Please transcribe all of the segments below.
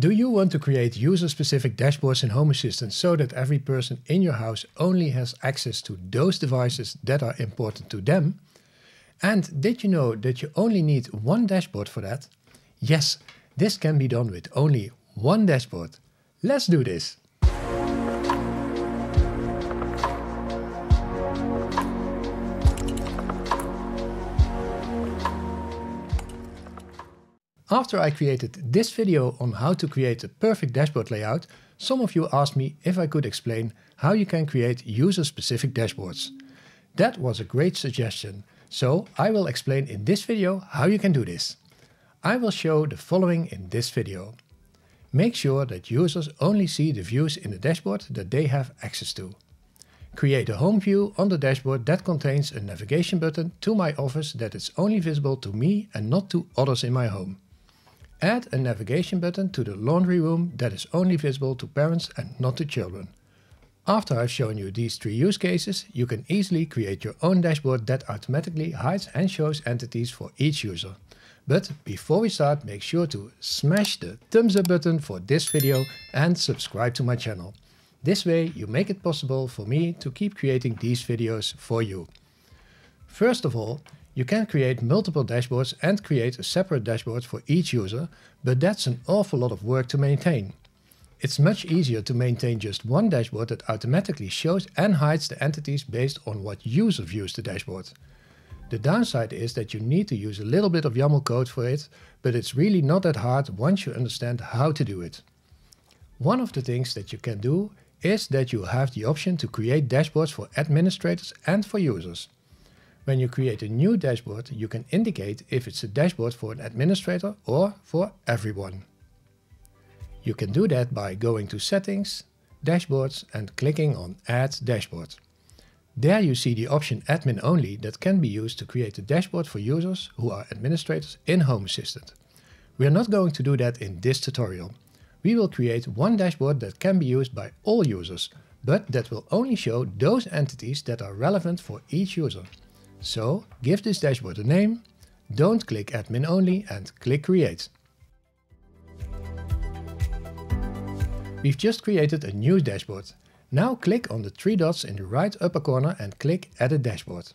Do you want to create user-specific dashboards in Home Assistant so that every person in your house only has access to those devices that are important to them? And did you know that you only need one dashboard for that? Yes, this can be done with only one dashboard. Let's do this! After I created this video on how to create a perfect dashboard layout, some of you asked me if I could explain how you can create user-specific dashboards. That was a great suggestion, so I will explain in this video how you can do this. I will show the following in this video. Make sure that users only see the views in the dashboard that they have access to. Create a home view on the dashboard that contains a navigation button to my office that is only visible to me and not to others in my home. Add a navigation button to the laundry room that is only visible to parents and not to children. After I've shown you these three use cases, you can easily create your own dashboard that automatically hides and shows entities for each user. But before we start, make sure to smash the thumbs up button for this video and subscribe to my channel. This way you make it possible for me to keep creating these videos for you. First of all, you can create multiple dashboards and create a separate dashboard for each user, but that's an awful lot of work to maintain. It's much easier to maintain just one dashboard that automatically shows and hides the entities based on what user views the dashboard. The downside is that you need to use a little bit of YAML code for it, but it's really not that hard once you understand how to do it. One of the things that you can do is that you have the option to create dashboards for administrators and for users. When you create a new dashboard, you can indicate if it's a dashboard for an administrator or for everyone. You can do that by going to Settings, Dashboards and clicking on Add Dashboard. There you see the option Admin Only that can be used to create a dashboard for users who are administrators in Home Assistant. We are not going to do that in this tutorial. We will create one dashboard that can be used by all users, but that will only show those entities that are relevant for each user. So give this dashboard a name, don't click Admin Only and click Create. We've just created a new dashboard. Now click on the three dots in the right upper corner and click Edit Dashboard.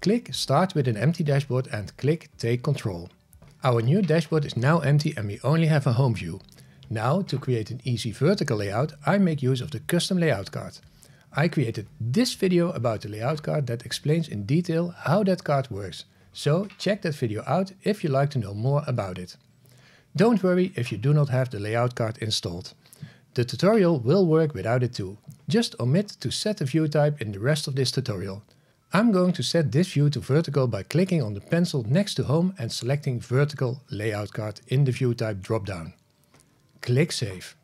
Click Start with an empty dashboard and click Take Control. Our new dashboard is now empty and we only have a home view. Now, to create an easy vertical layout, I make use of the custom layout card. I created this video about the layout card that explains in detail how that card works, so check that video out if you'd like to know more about it. Don't worry if you do not have the layout card installed. The tutorial will work without it too. Just omit to set the view type in the rest of this tutorial. I'm going to set this view to vertical by clicking on the pencil next to Home and selecting Vertical Layout Card in the View Type dropdown. Click Save.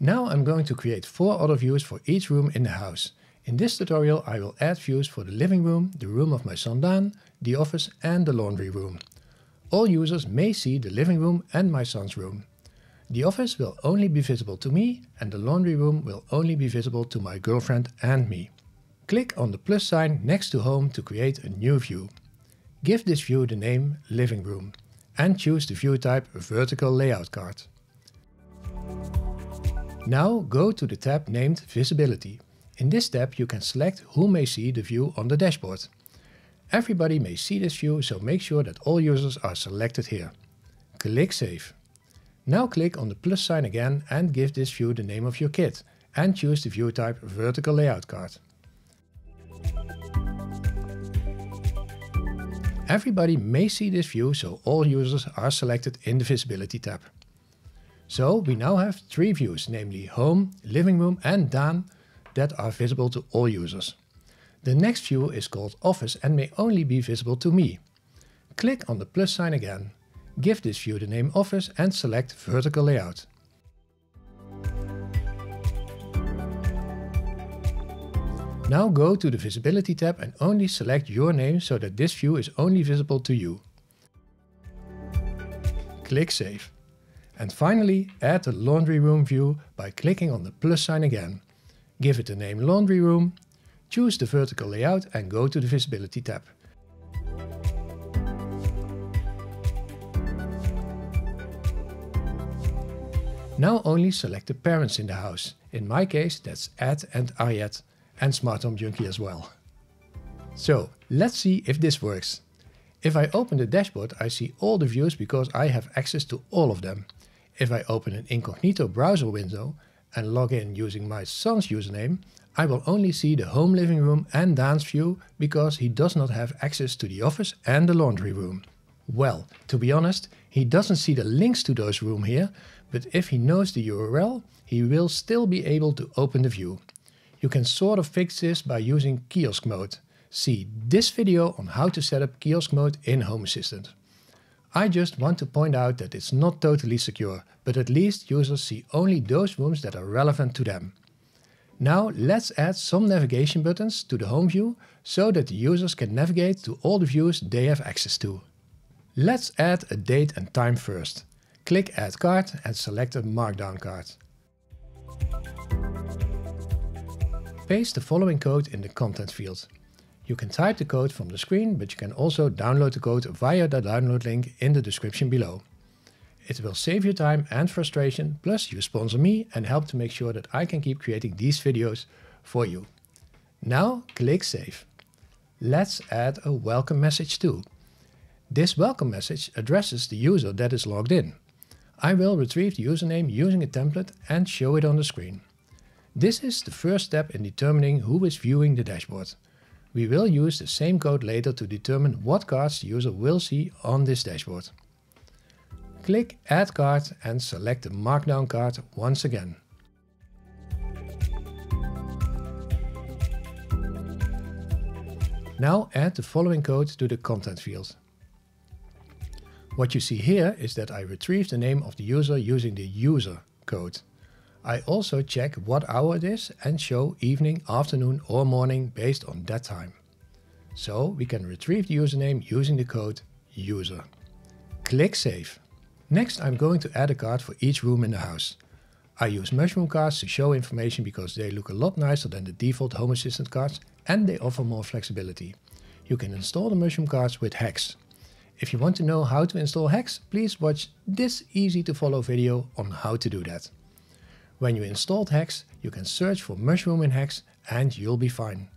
Now I'm going to create four other views for each room in the house. In this tutorial I will add views for the living room, the room of my son Daan, the office and the laundry room. All users may see the living room and my son's room. The office will only be visible to me and the laundry room will only be visible to my girlfriend and me. Click on the plus sign next to Home to create a new view. Give this view the name Living Room and choose the view type Vertical Layout Card. Now go to the tab named Visibility. In this tab you can select who may see the view on the dashboard. Everybody may see this view, so make sure that all users are selected here. Click Save. Now click on the plus sign again and give this view the name of your kid and choose the view type Vertical Layout Card. Everybody may see this view, so all users are selected in the Visibility tab. So we now have three views, namely Home, Living Room and Daan, that are visible to all users. The next view is called Office and may only be visible to me. Click on the plus sign again. Give this view the name Office and select Vertical Layout. Now go to the Visibility tab and only select your name so that this view is only visible to you. Click Save. And finally, add the laundry room view by clicking on the plus sign again. Give it the name Laundry Room, choose the vertical layout and go to the Visibility tab. Now only select the parents in the house. In my case, that's Ed and Ariette, and Smart Home Junkie as well. So let's see if this works. If I open the dashboard, I see all the views because I have access to all of them. If I open an incognito browser window and log in using my son's username, I will only see the home living room and dance view because he does not have access to the office and the laundry room. Well, to be honest, he doesn't see the links to those rooms here, but if he knows the URL, he will still be able to open the view. You can sort of fix this by using kiosk mode. See this video on how to set up kiosk mode in Home Assistant. I just want to point out that it's not totally secure, but at least users see only those rooms that are relevant to them. Now let's add some navigation buttons to the home view so that the users can navigate to all the views they have access to. Let's add a date and time first. Click Add Card and select a markdown card. Paste the following code in the content field. You can type the code from the screen, but you can also download the code via the download link in the description below. It will save you time and frustration, plus you sponsor me and help to make sure that I can keep creating these videos for you. Now click Save. Let's add a welcome message too. This welcome message addresses the user that is logged in. I will retrieve the username using a template and show it on the screen. This is the first step in determining who is viewing the dashboard. We will use the same code later to determine what cards the user will see on this dashboard. Click Add Card and select the Markdown card once again. Now add the following code to the content field. What you see here is that I retrieve the name of the user using the user code. I also check what hour it is and show evening, afternoon or morning based on that time. So we can retrieve the username using the code user. Click Save. Next I'm going to add a card for each room in the house. I use Mushroom cards to show information because they look a lot nicer than the default Home Assistant cards and they offer more flexibility. You can install the Mushroom cards with HACS. If you want to know how to install HACS, please watch this easy to follow video on how to do that. When you installed HACS, you can search for Mushroom in HACS and you'll be fine.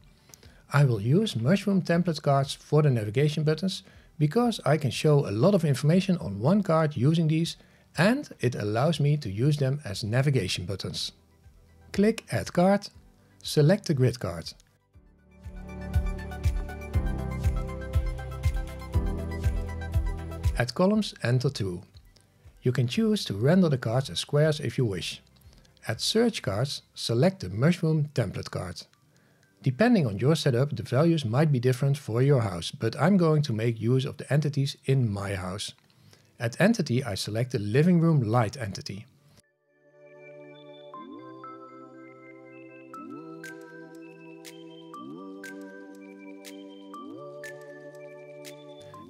I will use Mushroom template cards for the navigation buttons because I can show a lot of information on one card using these and it allows me to use them as navigation buttons. Click Add Card, select the grid card. Add columns, enter 2. You can choose to render the cards as squares if you wish. At Search Cards, select the Mushroom template card. Depending on your setup, the values might be different for your house, but I'm going to make use of the entities in my house. At Entity, I select the Living Room Light entity.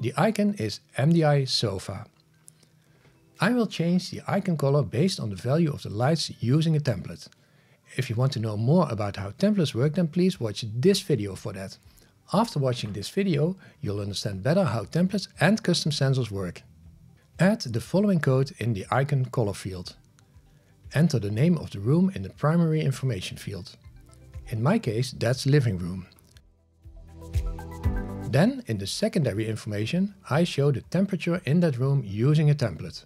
The icon is MDI sofa. I will change the icon color based on the value of the lights using a template. If you want to know more about how templates work, then please watch this video for that. After watching this video, you'll understand better how templates and custom sensors work. Add the following code in the icon color field. Enter the name of the room in the primary information field. In my case, that's living room. Then, in the secondary information, I show the temperature in that room using a template.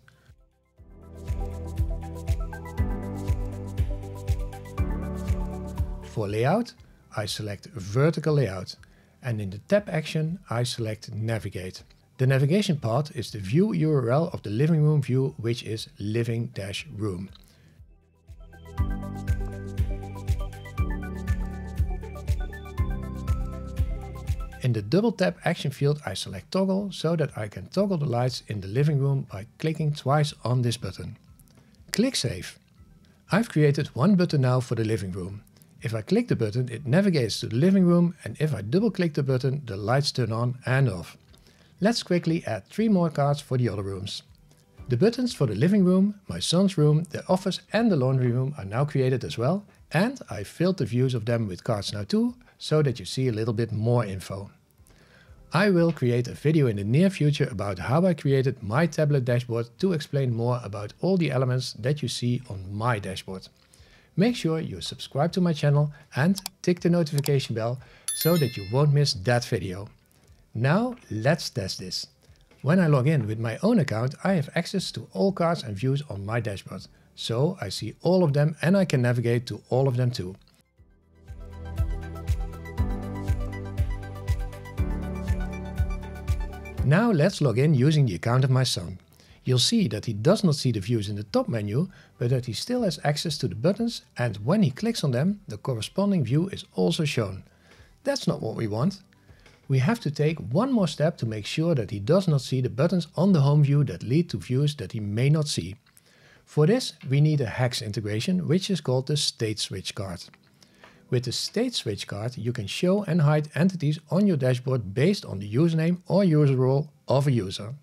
For layout, I select vertical layout and in the tab action I select navigate. The navigation part is the view URL of the living room view, which is living-room. In the double tap action field I select toggle so that I can toggle the lights in the living room by clicking twice on this button. Click Save. I've created one button now for the living room. If I click the button, it navigates to the living room, and if I double click the button, the lights turn on and off. Let's quickly add 3 more cards for the other rooms. The buttons for the living room, my son's room, the office and the laundry room are now created as well, and I filled the views of them with cards now too, so that you see a little bit more info. I will create a video in the near future about how I created my tablet dashboard to explain more about all the elements that you see on my dashboard. Make sure you subscribe to my channel and tick the notification bell so that you won't miss that video. Now let's test this. When I log in with my own account, I have access to all cards and views on my dashboard. So I see all of them and I can navigate to all of them too. Now let's log in using the account of my son. You'll see that he does not see the views in the top menu, but that he still has access to the buttons, and when he clicks on them, the corresponding view is also shown. That's not what we want. We have to take one more step to make sure that he does not see the buttons on the home view that lead to views that he may not see. For this, we need a HACS integration, which is called the State Switch card. With the State Switch card, you can show and hide entities on your dashboard based on the username or user role of a user.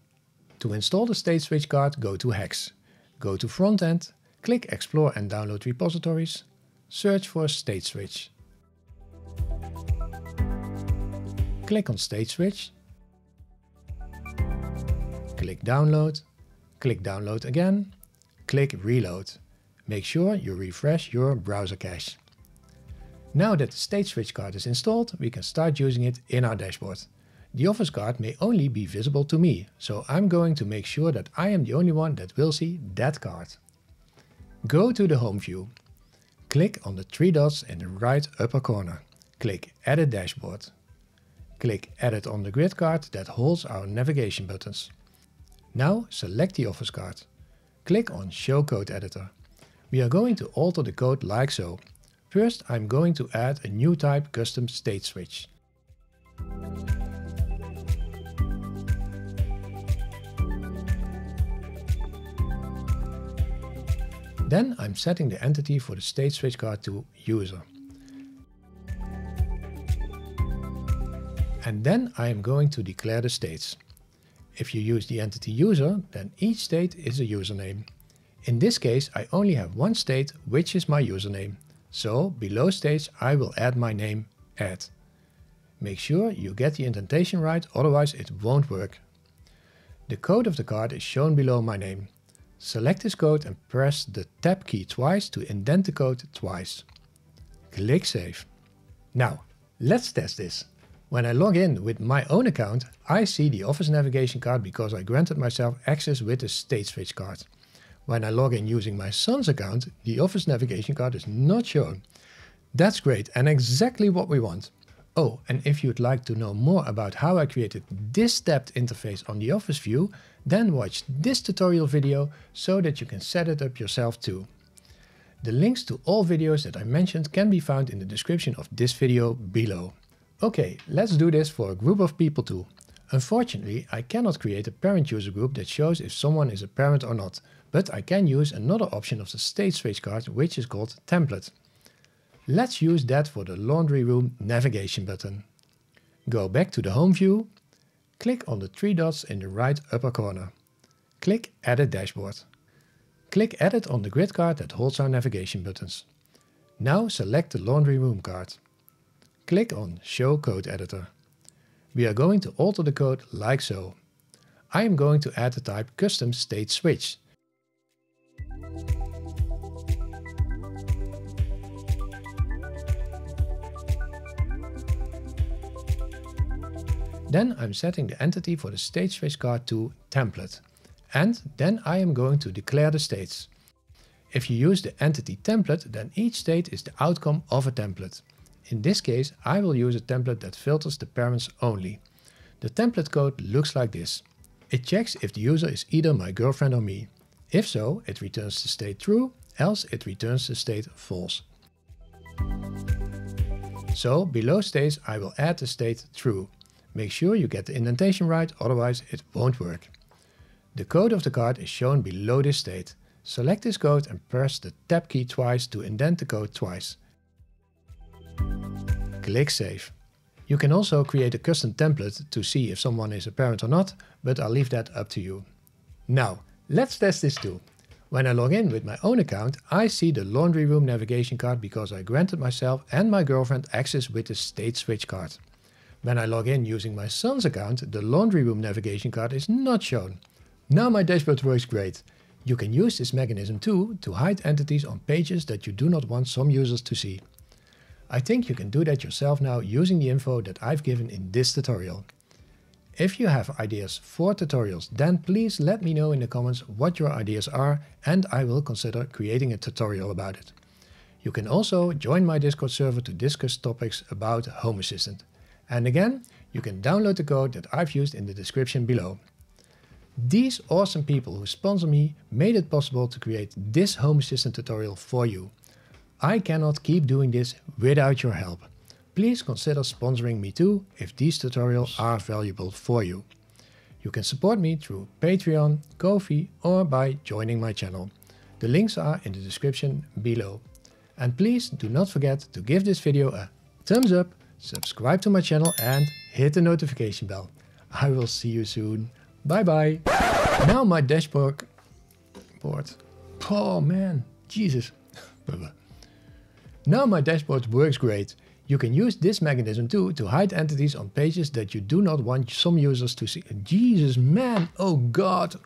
To install the State Switch card, go to HACS. Go to Frontend, click Explore and Download Repositories, search for State Switch. Click on State Switch, click Download again, click Reload. Make sure you refresh your browser cache. Now that the State Switch card is installed, we can start using it in our dashboard. The office card may only be visible to me, so I'm going to make sure that I am the only one that will see that card. Go to the home view. Click on the three dots in the right upper corner. Click Edit Dashboard. Click Edit on the grid card that holds our navigation buttons. Now select the office card. Click on Show Code Editor. We are going to alter the code like so. First, I'm going to add a new type, custom state switch. Then I'm setting the entity for the state switch card to user. And then I am going to declare the states. If you use the entity user, then each state is a username. In this case, I only have one state, which is my username. So below states I will add my name, add. Make sure you get the indentation right, otherwise it won't work. The code of the card is shown below my name. Select this code and press the tab key twice to indent the code twice. Click Save. Now, let's test this. When I log in with my own account, I see the office navigation card because I granted myself access with the state switch card. When I log in using my son's account, the office navigation card is not shown. That's great and exactly what we want. Oh, and if you'd like to know more about how I created this tabbed interface on the office view, then watch this tutorial video so that you can set it up yourself too. The links to all videos that I mentioned can be found in the description of this video below. Okay, let's do this for a group of people too. Unfortunately, I cannot create a parent user group that shows if someone is a parent or not, but I can use another option of the state switch card, which is called template. Let's use that for the laundry room navigation button. Go back to the home view, click on the three dots in the right upper corner. Click Edit Dashboard. Click Edit on the grid card that holds our navigation buttons. Now select the laundry room card. Click on Show Code Editor. We are going to alter the code like so. I am going to add the type custom state switch. Then I'm setting the entity for the state switch card to template. And then I am going to declare the states. If you use the entity template, then each state is the outcome of a template. In this case, I will use a template that filters the parents only. The template code looks like this. It checks if the user is either my girlfriend or me. If so, it returns the state true, else it returns the state false. So below states I will add the state true. Make sure you get the indentation right, otherwise it won't work. The code of the card is shown below this state. Select this code and press the tab key twice to indent the code twice. Click Save. You can also create a custom template to see if someone is a parent or not, but I'll leave that up to you. Now, let's test this too. When I log in with my own account, I see the laundry room navigation card because I granted myself and my girlfriend access with the state switch card. When I log in using my son's account, the laundry room navigation card is not shown. Now my dashboard works great. You can use this mechanism too to hide entities on pages that you do not want some users to see. I think you can do that yourself now using the info that I've given in this tutorial. If you have ideas for tutorials, then please let me know in the comments what your ideas are, and I will consider creating a tutorial about it. You can also join my Discord server to discuss topics about Home Assistant. And again, you can download the code that I've used in the description below. These awesome people who sponsor me made it possible to create this Home Assistant tutorial for you. I cannot keep doing this without your help. Please consider sponsoring me too if these tutorials are valuable for you. You can support me through Patreon, Ko-fi, or by joining my channel. The links are in the description below. And please do not forget to give this video a thumbs up, subscribe to my channel, and hit the notification bell. I will see you soon. Bye bye. Now my dashboard. Oh man, Jesus. Now my dashboard works great. You can use this mechanism too to hide entities on pages that you do not want some users to see. Jesus, man. Oh God.